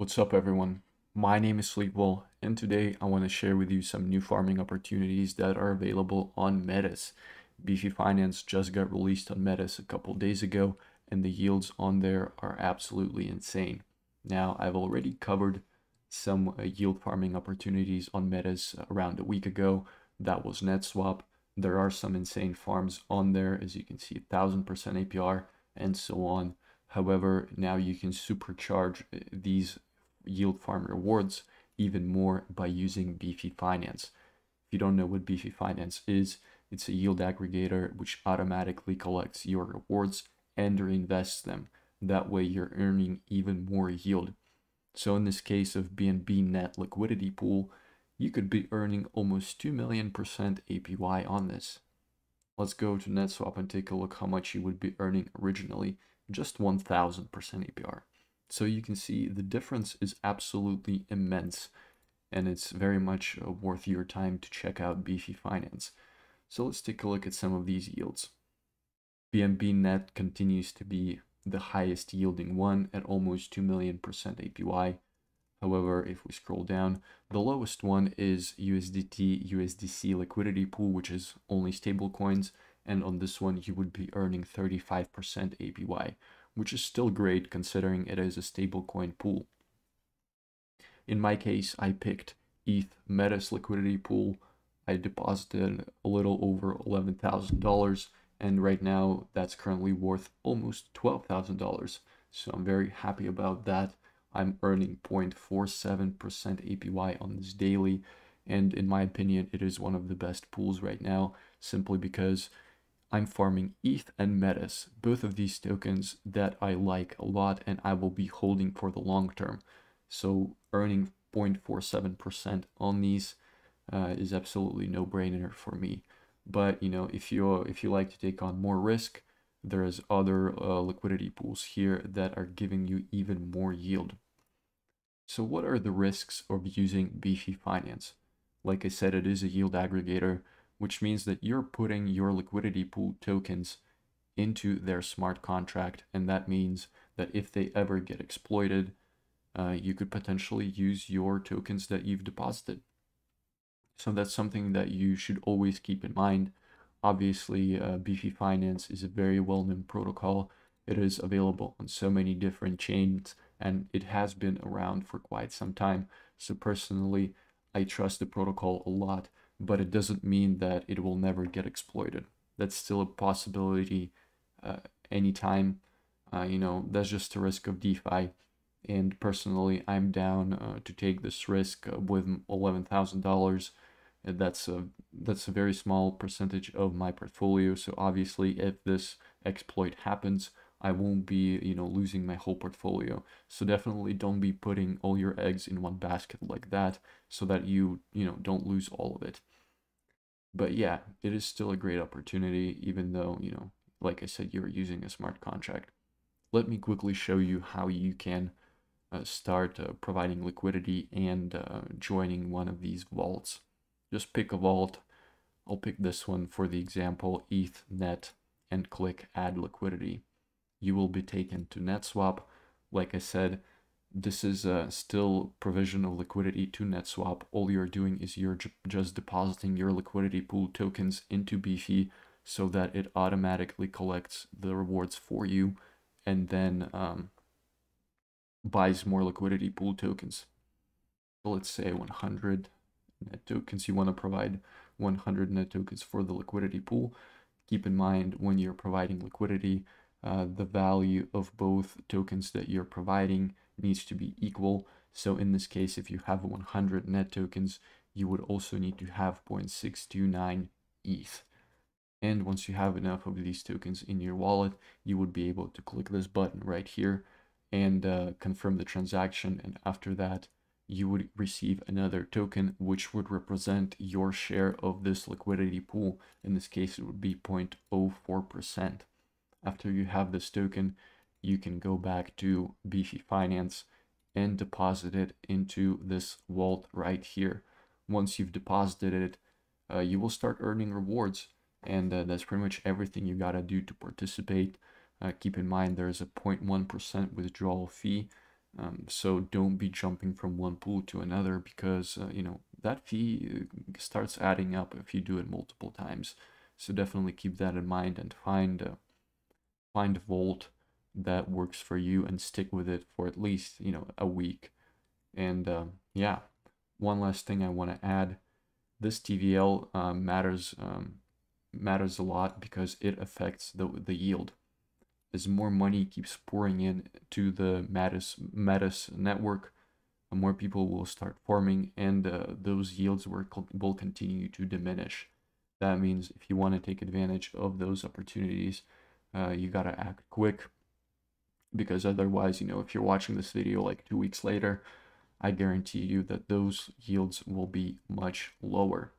What's up everyone, my name is Sleepwell and today I want to share with you some new farming opportunities that are available on Metis. Beefy Finance just got released on Metis a couple days ago and the yields on there are absolutely insane. Now I've already covered some yield farming opportunities on Metis around a week ago. That was NetSwap. There are some insane farms on there, as you can see, 1000% APR and so on. However, now you can supercharge these yield farm rewards even more by using Beefy Finance. If you don't know what Beefy Finance is, it's a yield aggregator which automatically collects your rewards and reinvests them. That way you're earning even more yield. So in this case of BNB net liquidity pool, you could be earning almost 2,000,000% APY on this. Let's go to NetSwap and take a look how much you would be earning originally, just 1000% APR. So you can see the difference is absolutely immense and it's very much worth your time to check out Beefy Finance. So let's take a look at some of these yields. BNB Net continues to be the highest yielding one at almost 2,000,000% APY. However, if we scroll down, the lowest one is USDT USDC liquidity pool, which is only stable coins. And on this one, you would be earning 35% APY, which is still great considering it is a stablecoin pool. In my case, I picked ETH Metis liquidity pool. I deposited a little over $11,000, and right now that's currently worth almost $12,000. So I'm very happy about that. I'm earning 0.47% APY on this daily, and in my opinion, it is one of the best pools right now, simply because I'm farming ETH and Metis, both of these tokens that I like a lot and I will be holding for the long term. So earning 0.47% on these is absolutely no brainer for me. But you know, if you like to take on more risk, there is other liquidity pools here that are giving you even more yield. So what are the risks of using Beefy Finance? Like I said, it is a yield aggregator, which means that you're putting your liquidity pool tokens into their smart contract. And that means that if they ever get exploited, you could potentially use your tokens that you've deposited. So that's something that you should always keep in mind. Obviously, Beefy Finance is a very well-known protocol. It is available on so many different chains, and it has been around for quite some time. So personally, I trust the protocol a lot. But it doesn't mean that it will never get exploited. That's still a possibility anytime. You know, that's just a risk of DeFi. And personally, I'm down to take this risk with $11,000. That's a very small percentage of my portfolio. So obviously, if this exploit happens, I won't be, you know, losing my whole portfolio. So definitely don't be putting all your eggs in one basket like that, so that you know, don't lose all of it. But yeah, it is still a great opportunity, even though, you know, like I said, you're using a smart contract. Let me quickly show you how you can start providing liquidity and joining one of these vaults. Just pick a vault. I'll pick this one for the example, ETH Net, and click Add Liquidity. You will be taken to NetSwap. Like I said, this is still provision of liquidity to NetSwap. All you're doing is you're just depositing your liquidity pool tokens into Beefy so that it automatically collects the rewards for you and then buys more liquidity pool tokens. So let's say 100 net tokens. You want to provide 100 net tokens for the liquidity pool. Keep in mind, when you're providing liquidity, the value of both tokens that you're providing needs to be equal. So in this case, if you have 100 net tokens, you would also need to have 0.629 ETH. And once you have enough of these tokens in your wallet, you would be able to click this button right here and confirm the transaction. And after that, you would receive another token, which would represent your share of this liquidity pool. In this case, it would be 0.04%. After you have this token, you can go back to Beefy Finance and deposit it into this vault right here. Once you've deposited it, you will start earning rewards. And that's pretty much everything you got to do to participate. Keep in mind, there is a 0.1% withdrawal fee. So don't be jumping from one pool to another, because you know, that fee starts adding up if you do it multiple times. So definitely keep that in mind and find a vault that works for you and stick with it for at least, you know, a week. And yeah, one last thing I want to add, this TVL matters a lot because it affects the yield. As more money keeps pouring in to the Metis network, more people will start forming, and those yields will continue to diminish. That means if you want to take advantage of those opportunities, you got to act quick, because otherwise, you know, if you're watching this video like 2 weeks later, I guarantee you that those yields will be much lower.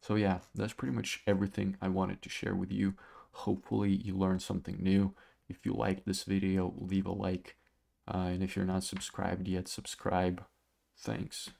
So yeah, that's pretty much everything I wanted to share with you. Hopefully you learned something new. If you liked this video, leave a like, and if you're not subscribed yet, subscribe. Thanks.